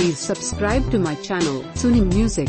Please subscribe to my channel, Sanam Music.